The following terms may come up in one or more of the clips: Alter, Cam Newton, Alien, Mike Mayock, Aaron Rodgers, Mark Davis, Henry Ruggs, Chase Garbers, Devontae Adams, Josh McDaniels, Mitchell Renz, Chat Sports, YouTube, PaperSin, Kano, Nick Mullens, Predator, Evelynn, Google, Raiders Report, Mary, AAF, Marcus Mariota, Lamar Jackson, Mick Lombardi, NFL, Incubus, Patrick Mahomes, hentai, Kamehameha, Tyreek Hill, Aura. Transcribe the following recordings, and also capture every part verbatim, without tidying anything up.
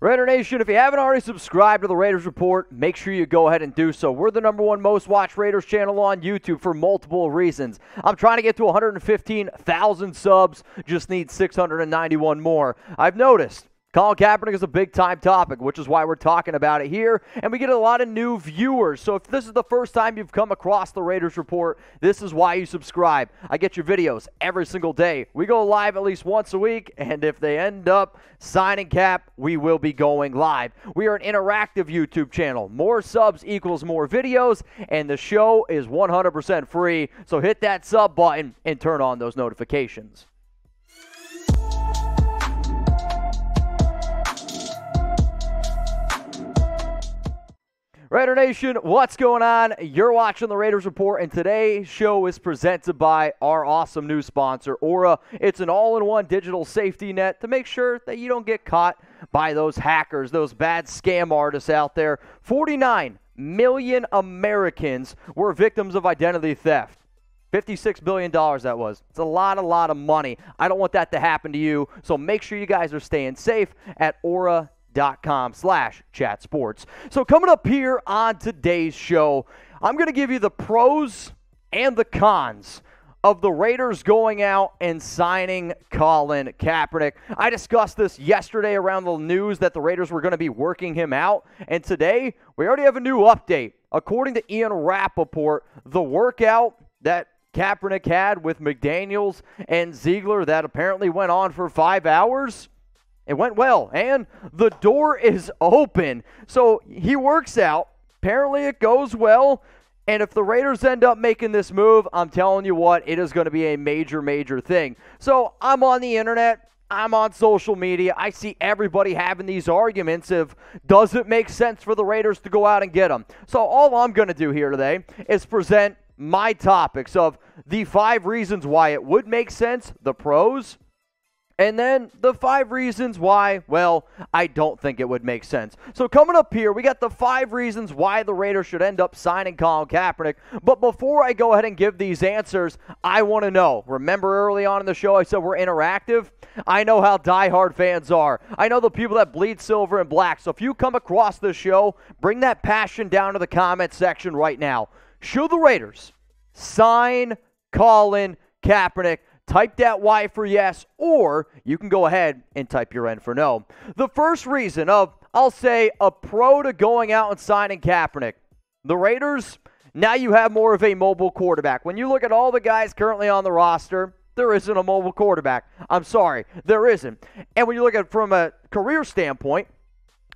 Raider Nation, if you haven't already subscribed to the Raiders Report, make sure you go ahead and do so. We're the number one most watched Raiders channel on YouTube for multiple reasons. I'm trying to get to one hundred fifteen thousand subs, just need six hundred ninety-one more. I've noticed Colin Kaepernick is a big-time topic, which is why we're talking about it here, and we get a lot of new viewers. So if this is the first time you've come across the Raiders Report, this is why you subscribe. I get your videos every single day. We go live at least once a week, and if they end up signing Cap, we will be going live. We are an interactive YouTube channel. More subs equals more videos, and the show is one hundred percent free. So hit that sub button and turn on those notifications. Raider Nation, what's going on? You're watching the Raiders Report, and today's show is presented by our awesome new sponsor, Aura. It's an all-in-one digital safety net to make sure that you don't get caught by those hackers, those bad scam artists out there. forty-nine million Americans were victims of identity theft. fifty-six billion dollars that was. It's a lot, a lot of money. I don't want that to happen to you, so make sure you guys are staying safe at Aura. Dot com slash chat sports. So coming up here on today's show, I'm going to give you the pros and the cons of the Raiders going out and signing Colin Kaepernick. I discussed this yesterday around the news that the Raiders were going to be working him out, and today we already have a new update. According to Ian Rappaport, the workout that Kaepernick had with McDaniels and Ziegler that apparently went on for five hours, it went well, and the door is open. So he works out. Apparently it goes well, and if the Raiders end up making this move, I'm telling you what, it is going to be a major, major thing. So I'm on the internet. I'm on social media. I see everybody having these arguments of, does it make sense for the Raiders to go out and get them? So all I'm going to do here today is present my topics of the five reasons why it would make sense, the pros, and then the five reasons why, well, I don't think it would make sense. So coming up here, we got the five reasons why the Raiders should end up signing Colin Kaepernick. But before I go ahead and give these answers, I want to know. Remember early on in the show I said we're interactive? I know how diehard fans are. I know the people that bleed silver and black. So if you come across this show, bring that passion down to the comment section right now. Should the Raiders sign Colin Kaepernick? Type that Y for yes, or you can go ahead and type your N for no. The first reason of, I'll say, a pro to going out and signing Kaepernick. The Raiders, now you have more of a mobile quarterback. When you look at all the guys currently on the roster, there isn't a mobile quarterback. I'm sorry, there isn't. And when you look at it from a career standpoint,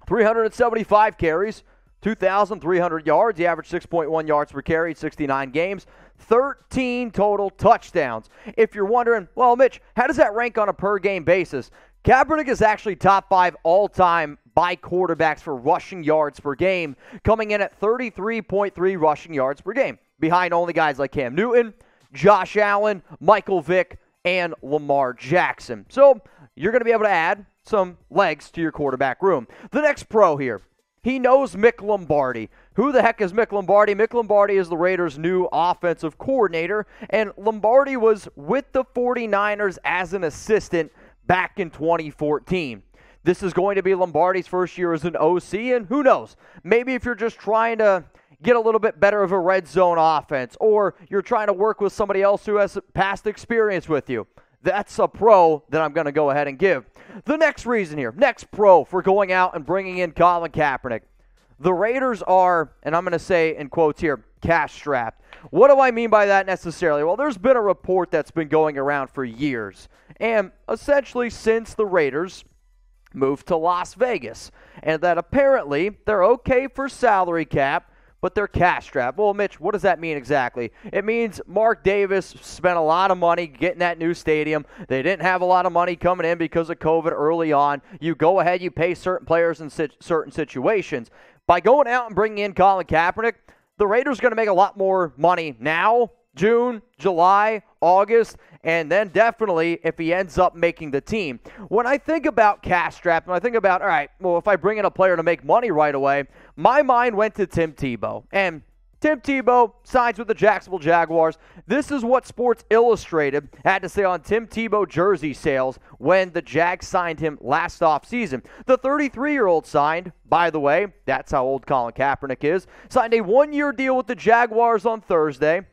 three hundred seventy-five carries, two thousand three hundred yards. He averaged six point one yards per carry, sixty-nine games. thirteen total touchdowns. If you're wondering, well, Mitch, how does that rank on a per-game basis? Kaepernick is actually top five all-time by quarterbacks for rushing yards per game, coming in at thirty-three point three rushing yards per game, behind only guys like Cam Newton, Josh Allen, Michael Vick, and Lamar Jackson. So you're going to be able to add some legs to your quarterback room. The next pro here, he knows Mick Lombardi. Who the heck is Mick Lombardi? Mick Lombardi is the Raiders' new offensive coordinator, and Lombardi was with the forty-niners as an assistant back in twenty fourteen. This is going to be Lombardi's first year as an O C, and who knows? Maybe if you're just trying to get a little bit better of a red zone offense, or you're trying to work with somebody else who has past experience with you. That's a pro that I'm going to go ahead and give. The next reason here, next pro for going out and bringing in Colin Kaepernick. The Raiders are, and I'm going to say in quotes here, cash-strapped. What do I mean by that necessarily? Well, there's been a report that's been going around for years, and essentially since the Raiders moved to Las Vegas, and that apparently they're okay for salary cap, but they're cash-strapped. Well, Mitch, what does that mean exactly? It means Mark Davis spent a lot of money getting that new stadium. They didn't have a lot of money coming in because of COVID early on. You go ahead, you pay certain players in sit- certain situations. By going out and bringing in Colin Kaepernick, the Raiders are going to make a lot more money now, June, July, August, and then definitely if he ends up making the team. When I think about cash-strapped, when I think about, all right, well, if I bring in a player to make money right away, my mind went to Tim Tebow. And Tim Tebow signs with the Jacksonville Jaguars. This is what Sports Illustrated had to say on Tim Tebow jersey sales when the Jags signed him last offseason. The thirty-three-year-old signed, by the way, that's how old Colin Kaepernick is, signed a one-year deal with the Jaguars on Thursday.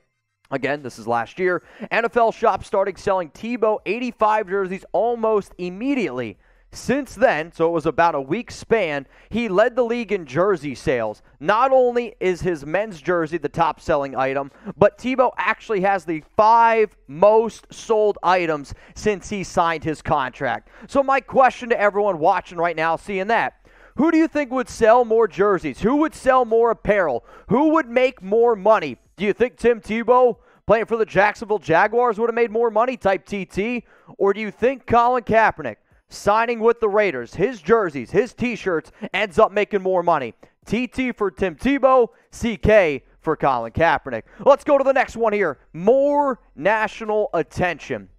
Again, this is last year. N F L Shop started selling Tebow eighty-five jerseys almost immediately. Since then, so it was about a week span, he led the league in jersey sales. Not only is his men's jersey the top-selling item, but Tebow actually has the five most sold items since he signed his contract. So my question to everyone watching right now, seeing that, who do you think would sell more jerseys? Who would sell more apparel? Who would make more money? Do you think Tim Tebow playing for the Jacksonville Jaguars would have made more money, type T T? Or do you think Colin Kaepernick signing with the Raiders, his jerseys, his T-shirts, ends up making more money? T T for Tim Tebow, C K for Colin Kaepernick. Let's go to the next one here. More national attention.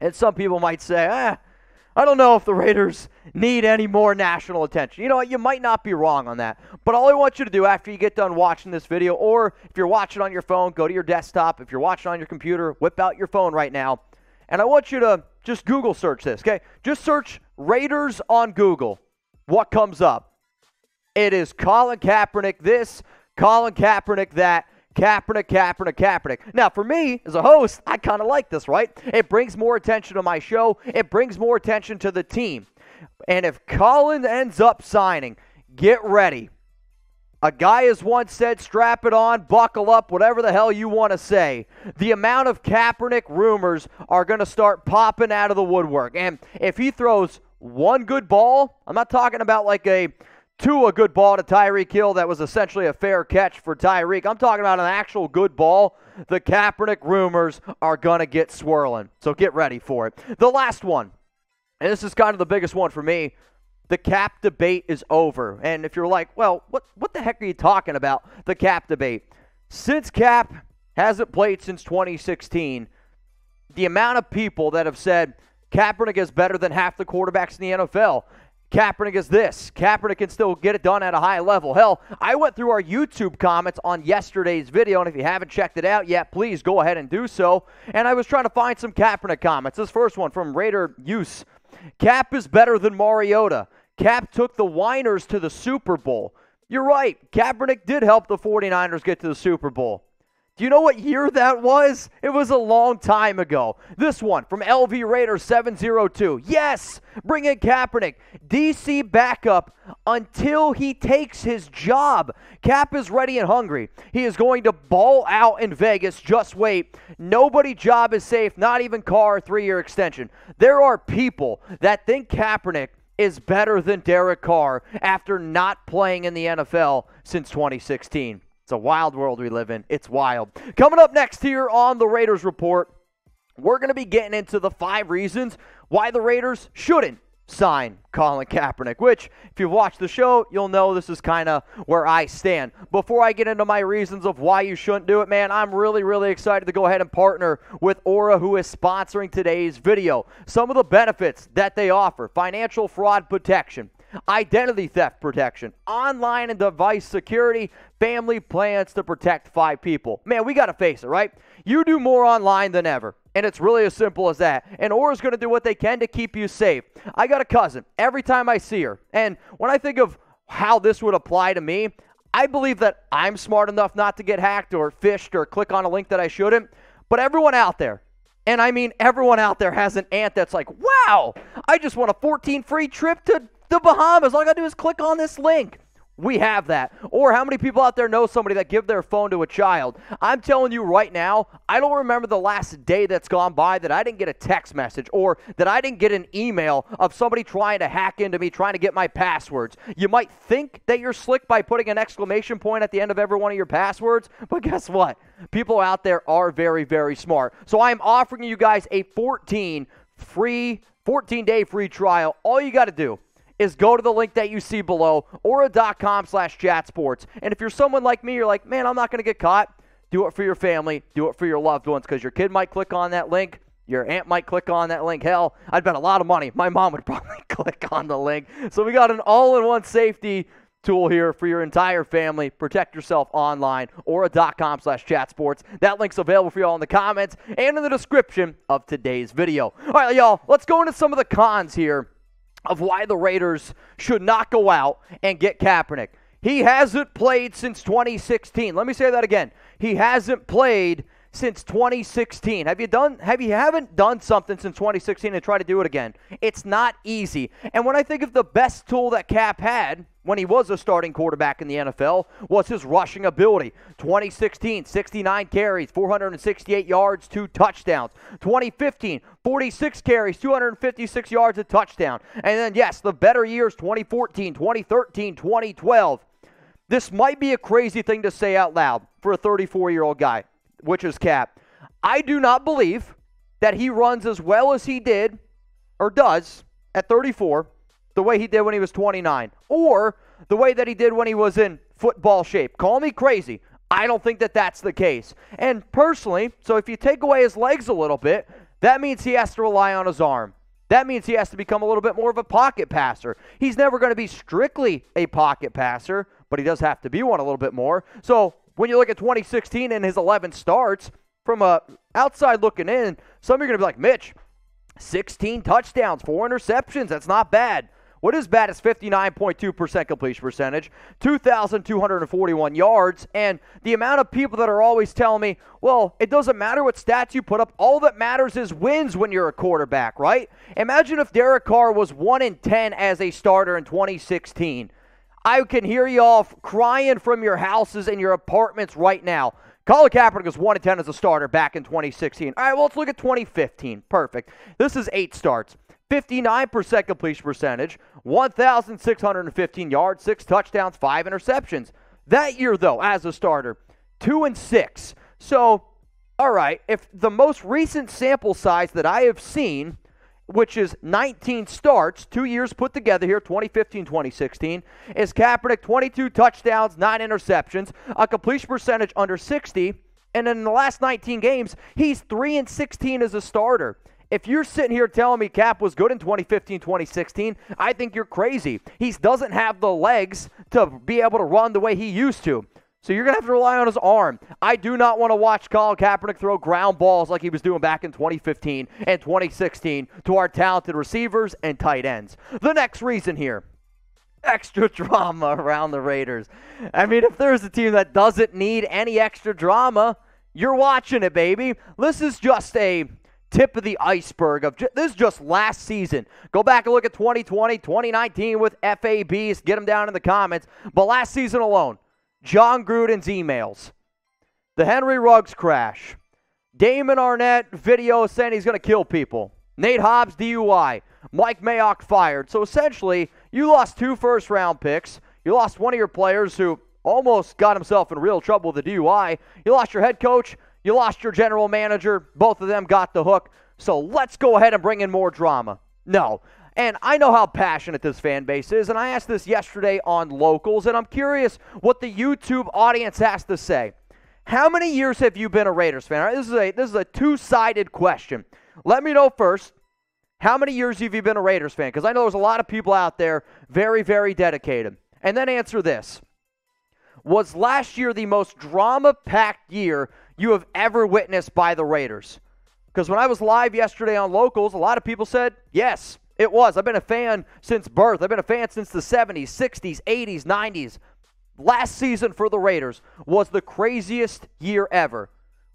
And some people might say, eh, I don't know if the Raiders need any more national attention. You know what? You might not be wrong on that. But all I want you to do after you get done watching this video, or if you're watching on your phone, go to your desktop. If you're watching on your computer, whip out your phone right now. And I want you to just Google search this, okay? Just search Raiders on Google. What comes up? It is Colin Kaepernick this, Colin Kaepernick that, Kaepernick, Kaepernick, Kaepernick. Now, for me, as a host, I kind of like this, right? It brings more attention to my show. It brings more attention to the team. And if Colin ends up signing, get ready. A guy has once said, strap it on, buckle up, whatever the hell you want to say. The amount of Kaepernick rumors are going to start popping out of the woodwork. And if he throws one good ball, I'm not talking about like a Tua good ball to Tyreek Hill that was essentially a fair catch for Tyreek. I'm talking about an actual good ball. The Kaepernick rumors are going to get swirling. So get ready for it. The last one, and this is kind of the biggest one for me, the cap debate is over. And if you're like, well, what, what the heck are you talking about, the cap debate? Since Cap hasn't played since twenty sixteen, the amount of people that have said Kaepernick is better than half the quarterbacks in the N F L, Kaepernick is this, Kaepernick can still get it done at a high level. Hell, I went through our YouTube comments on yesterday's video, and if you haven't checked it out yet, please go ahead and do so. And I was trying to find some Kaepernick comments. This first one from Raider Use. Cap is better than Mariota. Cap took the Whiners to the Super Bowl. You're right. Kaepernick did help the forty-niners get to the Super Bowl. Do you know what year that was? It was a long time ago. This one from L V Raider seven oh two. Yes, bring in Kaepernick. D C backup until he takes his job. Cap is ready and hungry. He is going to ball out in Vegas. Just wait. Nobody's job is safe, not even Carr, three-year extension. There are people that think Kaepernick is better than Derek Carr after not playing in the N F L since twenty sixteen. It's a wild world we live in. It's wild. Coming up next here on the Raiders Report, we're going to be getting into the five reasons why the Raiders shouldn't sign Colin Kaepernick, which, if you've watched the show, you'll know this is kind of where I stand. Before I get into my reasons of why you shouldn't do it, man, I'm really, really excited to go ahead and partner with Aura, who is sponsoring today's video. Some of the benefits that they offer: financial fraud protection, identity theft protection, online and device security, family plans to protect five people. Man, we got to face it, right? You do more online than ever, and it's really as simple as that. And Aura's going to do what they can to keep you safe. I got a cousin. Every time I see her, and when I think of how this would apply to me, I believe that I'm smart enough not to get hacked or phished or click on a link that I shouldn't. But everyone out there, and I mean everyone out there, has an aunt that's like, wow, I just want a fourteen free trip to the Bahamas. All I gotta do is click on this link. We have that. Or how many people out there know somebody that give their phone to a child? I'm telling you right now, I don't remember the last day that's gone by that I didn't get a text message or that I didn't get an email of somebody trying to hack into me, trying to get my passwords. You might think that you're slick by putting an exclamation point at the end of every one of your passwords, but guess what? People out there are very, very smart. So I am offering you guys a fourteen free, fourteen day free trial. All you got to do is go to the link that you see below, aura.com slash chatsports. And if you're someone like me, you're like, man, I'm not going to get caught, do it for your family, do it for your loved ones, because your kid might click on that link, your aunt might click on that link. Hell, I'd bet a lot of money my mom would probably click on the link. So we got an all-in-one safety tool here for your entire family. Protect yourself online, aura.com slash chat sports. That link's available for y'all in the comments and in the description of today's video. All right, y'all, let's go into some of the cons here of why the Raiders should not go out and get Kaepernick. He hasn't played since twenty sixteen. Let me say that again. He hasn't played since twenty sixteen. Have you done, have you haven't done something since twenty sixteen and try to do it again? It's not easy. And when I think of the best tool that Cap had when he was a starting quarterback in the N F L was his rushing ability. twenty sixteen, sixty-nine carries, four hundred sixty-eight yards, two touchdowns. twenty fifteen, forty-six carries, two hundred fifty-six yards, a touchdown. And then, yes, the better years, twenty fourteen, twenty thirteen, twenty twelve. This might be a crazy thing to say out loud for a thirty-four-year-old guy, which is Cap. I do not believe that he runs as well as he did or does at thirty-four the way he did when he was twenty-nine or the way that he did when he was in football shape. Call me crazy. I don't think that that's the case. And personally, so if you take away his legs a little bit, that means he has to rely on his arm. That means he has to become a little bit more of a pocket passer. He's never going to be strictly a pocket passer, but he does have to be one a little bit more. So when you look at twenty sixteen and his eleven starts, from a outside looking in, some of you are going to be like, Mitch, sixteen touchdowns, four interceptions. That's not bad. What is bad is fifty-nine point two percent completion percentage, two thousand two hundred forty-one yards, and the amount of people that are always telling me, well, it doesn't matter what stats you put up. All that matters is wins when you're a quarterback, right? Imagine if Derek Carr was one in ten as a starter in twenty sixteen. I can hear y'all crying from your houses and your apartments right now. Colin Kaepernick was one in ten as a starter back in twenty sixteen. All right, well, let's look at twenty fifteen. Perfect. This is eight starts. fifty-nine percent completion percentage, one thousand six hundred fifteen yards, six touchdowns, five interceptions. That year, though, as a starter, two and six. So, all right, if the most recent sample size that I have seen, which is nineteen starts, two years put together here, twenty fifteen twenty sixteen, is Kaepernick twenty-two touchdowns, nine interceptions, a completion percentage under sixty, and in the last nineteen games, he's three and sixteen as a starter. If you're sitting here telling me Cap was good in twenty fifteen twenty sixteen, I think you're crazy. He doesn't have the legs to be able to run the way he used to. So you're going to have to rely on his arm. I do not want to watch Colin Kaepernick throw ground balls like he was doing back in twenty fifteen and twenty sixteen to our talented receivers and tight ends. The next reason here, extra drama around the Raiders. I mean, if there's a team that doesn't need any extra drama, you're watching it, baby. This is just a tip of the iceberg of this is just last season. Go back and look at twenty twenty, twenty nineteen with F A Bs. Get them down in the comments. But last season alone, John Gruden's emails, the Henry Ruggs crash, Damon Arnett video saying he's going to kill people, Nate Hobbs D U I, Mike Mayock fired. So essentially, you lost two first-round picks. You lost one of your players who almost got himself in real trouble with the D U I. You lost your head coach. You lost your general manager. Both of them got the hook. So let's go ahead and bring in more drama. No. And I know how passionate this fan base is, and I asked this yesterday on Locals, and I'm curious what the YouTube audience has to say. How many years have you been a Raiders fan? All right, this is a this is a two-sided question. Let me know first, how many years have you been a Raiders fan? Because I know there's a lot of people out there very, very dedicated. And then answer this. Was last year the most drama-packed year you have ever witnessed by the Raiders? Because when I was live yesterday on Locals, a lot of people said yes. It was. I've been a fan since birth. I've been a fan since the seventies, sixties, eighties, nineties. Last season for the Raiders was the craziest year ever.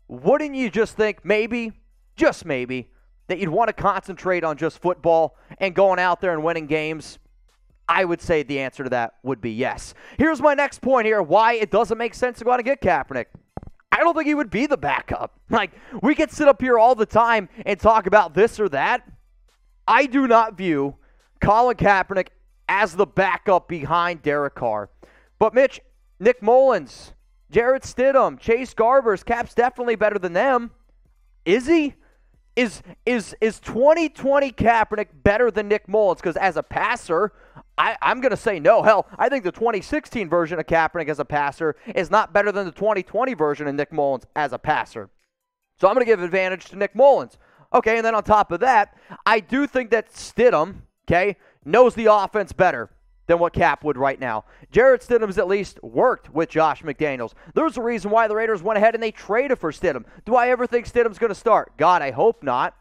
Wouldn't you just think maybe, just maybe, that you'd want to concentrate on just football and going out there and winning games? I would say the answer to that would be yes. Here's my next point here, why it doesn't make sense to go out and get Kaepernick. I don't think he would be the backup. Like, we could sit up here all the time and talk about this or that. I do not view Colin Kaepernick as the backup behind Derek Carr. But Mitch, Nick Mullens, Jarrett Stidham, Chase Garbers, Cap's definitely better than them. Is he? Is is is twenty twenty Kaepernick better than Nick Mullens? Because as a passer, I, I'm going to say no. Hell, I think the twenty sixteen version of Kaepernick as a passer is not better than the twenty twenty version of Nick Mullens as a passer. So I'm going to give advantage to Nick Mullens. Okay, and then on top of that, I do think that Stidham, okay, knows the offense better. than what Cap would right now. Jarrett Stidham's at least worked with Josh McDaniels. There's a reason why the Raiders went ahead and they traded for Stidham. Do I ever think Stidham's going to start? God, I hope not.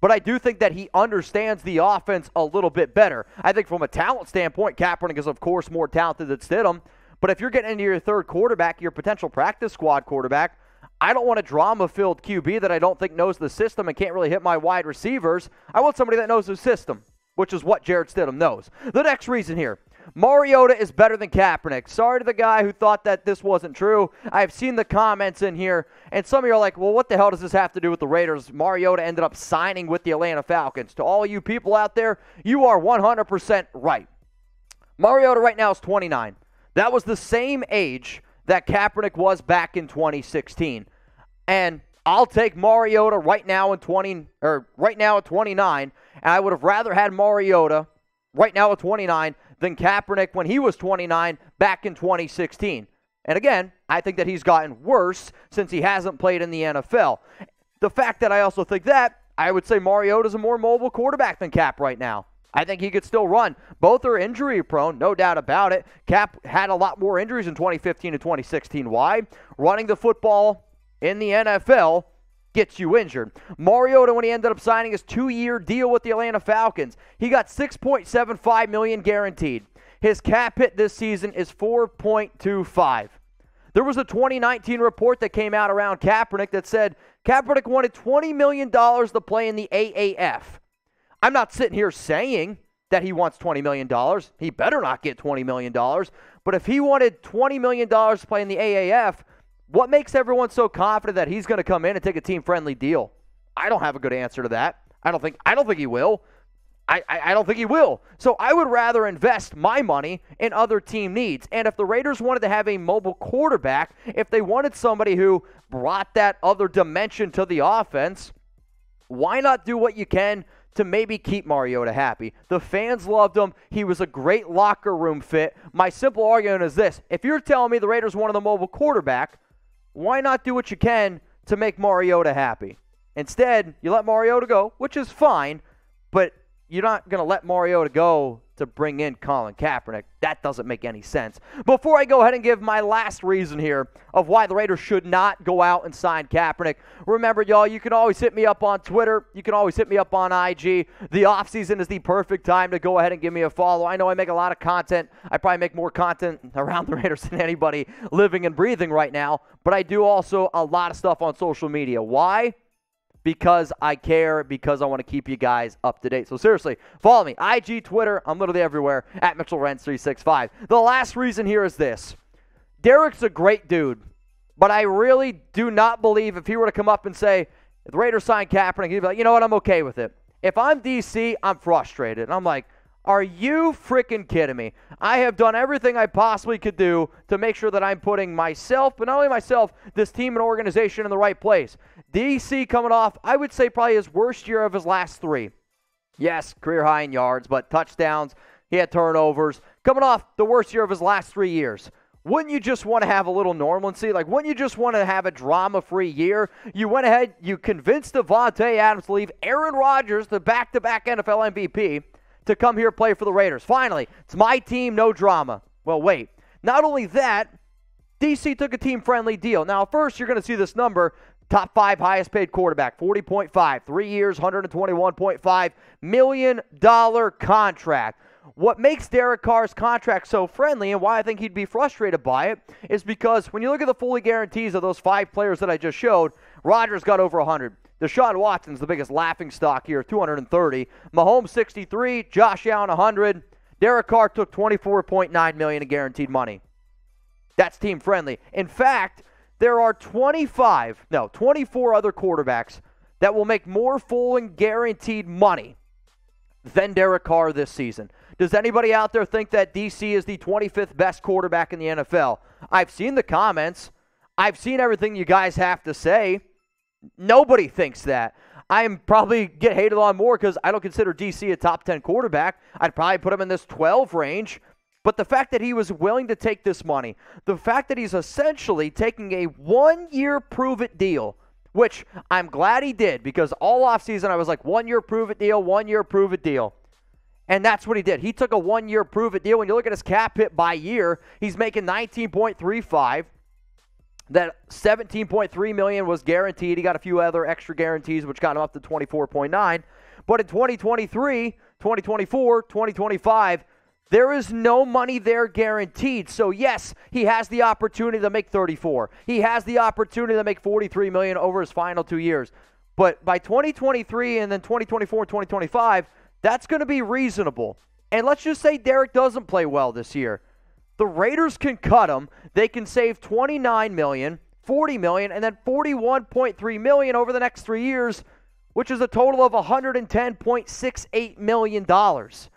But I do think that he understands the offense a little bit better. I think from a talent standpoint, Kaepernick is, of course, more talented than Stidham. But if you're getting into your third quarterback, your potential practice squad quarterback, I don't want a drama-filled Q B that I don't think knows the system and can't really hit my wide receivers. I want somebody that knows the system, which is what Jarrett Stidham knows. The next reason here, Mariota is better than Kaepernick. Sorry to the guy who thought that this wasn't true. I've seen the comments in here, and some of you are like, well, what the hell does this have to do with the Raiders? Mariota ended up signing with the Atlanta Falcons. To all you people out there, you are one hundred percent right. Mariota right now is twenty-nine. That was the same age that Kaepernick was back in twenty sixteen. And I'll take Mariota right now in twenty or right now at twenty-nine, and I would have rather had Mariota right now at twenty-nine than Kaepernick when he was twenty-nine back in twenty sixteen. And again, I think that he's gotten worse since he hasn't played in the N F L. The fact that I also think that, I would say Mariota's a more mobile quarterback than Cap right now. I think he could still run. Both are injury-prone, no doubt about it. Cap had a lot more injuries in twenty fifteen and twenty sixteen. Why? Running the football in the N F L gets you injured. Mariota, when he ended up signing his two-year deal with the Atlanta Falcons, he got six point seven five million dollars guaranteed. His cap hit this season is four point two five. There was a twenty nineteen report that came out around Kaepernick that said Kaepernick wanted twenty million dollars to play in the A A F. I'm not sitting here saying that he wants twenty million dollars. He better not get twenty million dollars. But if he wanted twenty million dollars to play in the A A F, what makes everyone so confident that he's going to come in and take a team-friendly deal? I don't have a good answer to that. I don't think I don't think he will. I, I, I don't think he will. So I would rather invest my money in other team needs. And if the Raiders wanted to have a mobile quarterback, if they wanted somebody who brought that other dimension to the offense, why not do what you can to maybe keep Mariota happy? The fans loved him. He was a great locker room fit. My simple argument is this. If you're telling me the Raiders wanted a mobile quarterback, why not do what you can to make Mariota happy? Instead, you let Mariota go, which is fine, but you're not going to let Mariota go to bring in Colin Kaepernick. That doesn't make any sense. Before I go ahead and give my last reason here of why the Raiders should not go out and sign Kaepernick, remember, y'all, you can always hit me up on Twitter. You can always hit me up on I G. The offseason is the perfect time to go ahead and give me a follow. I know I make a lot of content. I probably make more content around the Raiders than anybody living and breathing right now, but I do also a lot of stuff on social media. Why? Because I care, because I want to keep you guys up to date. So seriously, follow me. I G, Twitter, I'm literally everywhere, at Mitchell Renz three sixty-five. The last reason here is this. Derek's a great dude, but I really do not believe if he were to come up and say, if the Raiders sign Kaepernick, he'd be like, you know what, I'm okay with it. If I'm D C, I'm frustrated. And I'm like, are you freaking kidding me? I have done everything I possibly could do to make sure that I'm putting myself, but not only myself, this team and organization in the right place. D C coming off, I would say, probably his worst year of his last three. Yes, career high in yards, but touchdowns, he had turnovers. Coming off the worst year of his last three years. Wouldn't you just want to have a little normalcy? Like, wouldn't you just want to have a drama-free year? You went ahead, you convinced Devontae Adams to leave Aaron Rodgers, the back-to-back N F L M V P, to come here play for the Raiders. Finally, it's my team, no drama. Well, wait. Not only that, D C took a team-friendly deal. Now, first, you're going to see this number, top five highest-paid quarterback, forty point five, three years, one hundred twenty-one point five million dollars contract. What makes Derek Carr's contract so friendly and why I think he'd be frustrated by it is because when you look at the fully guarantees of those five players that I just showed, Rodgers got over one hundred. Deshaun Watson's the biggest laughingstock here, two hundred thirty. Mahomes, sixty-three. Josh Allen, one hundred. Derek Carr took twenty-four point nine million dollars in guaranteed money. That's team-friendly. In fact, there are twenty-five, no, twenty-four other quarterbacks that will make more full and guaranteed money than Derek Carr this season. Does anybody out there think that D C is the twenty-fifth best quarterback in the N F L? I've seen the comments. I've seen everything you guys have to say. Nobody thinks that. I'm probably get hated on more because I don't consider D C a top ten quarterback. I'd probably put him in this twelve range. But the fact that he was willing to take this money, the fact that he's essentially taking a one-year prove-it deal, which I'm glad he did because all offseason I was like, one-year prove-it deal, one-year prove-it deal. And that's what he did. He took a one-year prove-it deal. When you look at his cap hit by year, he's making nineteen point three five. That seventeen point three million dollars was guaranteed. He got a few other extra guarantees, which got him up to twenty-four point nine. But in twenty twenty-three, twenty twenty-four, twenty twenty-five, there is no money there guaranteed. So, yes, he has the opportunity to make thirty-four. He has the opportunity to make forty-three million dollars over his final two years. But by twenty twenty-three and then twenty twenty-four and twenty twenty-five, that's going to be reasonable. And let's just say Derek doesn't play well this year. The Raiders can cut him. They can save twenty-nine million dollars, forty million dollars, and then forty-one point three million dollars over the next three years, which is a total of one hundred ten point six eight million dollars.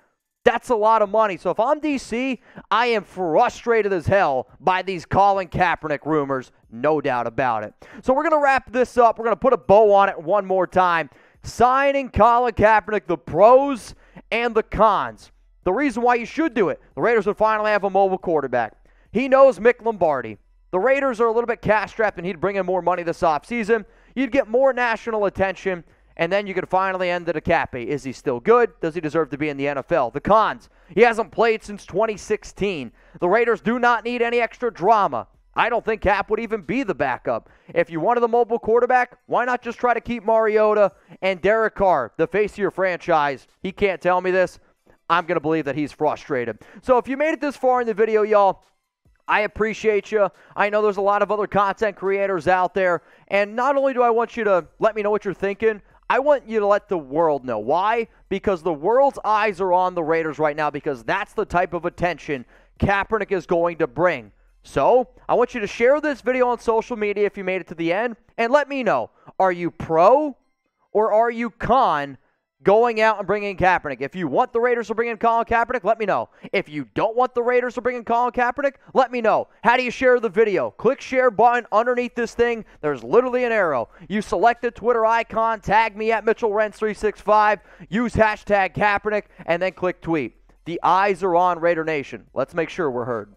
That's a lot of money. So if I'm D C, I am frustrated as hell by these Colin Kaepernick rumors, no doubt about it. So we're going to wrap this up. We're going to put a bow on it one more time. Signing Colin Kaepernick, the pros and the cons. The reason why you should do it, the Raiders would finally have a mobile quarterback. He knows Mick Lombardi. The Raiders are a little bit cash-strapped, and he'd bring in more money this offseason. You'd get more national attention, and then you could finally end at a cappy. Is he still good? Does he deserve to be in the N F L? The cons, he hasn't played since twenty sixteen. The Raiders do not need any extra drama. I don't think Cap would even be the backup. If you wanted a mobile quarterback, why not just try to keep Mariota and Derek Carr, the face of your franchise? He can't tell me this. I'm going to believe that he's frustrated. So if you made it this far in the video, y'all, I appreciate you. I know there's a lot of other content creators out there. And not only do I want you to let me know what you're thinking, I want you to let the world know. Why? Because the world's eyes are on the Raiders right now, because that's the type of attention Kaepernick is going to bring. So I want you to share this video on social media if you made it to the end, and let me know, are you pro or are you con going out and bringing Kaepernick? If you want the Raiders to bring in Colin Kaepernick, let me know. If you don't want the Raiders to bring in Colin Kaepernick, let me know. How do you share the video? Click share button underneath this thing. There's literally an arrow. You select the Twitter icon, tag me at Mitchell Renz three sixty-five, use hashtag Kaepernick, and then click tweet. The eyes are on Raider Nation. Let's make sure we're heard.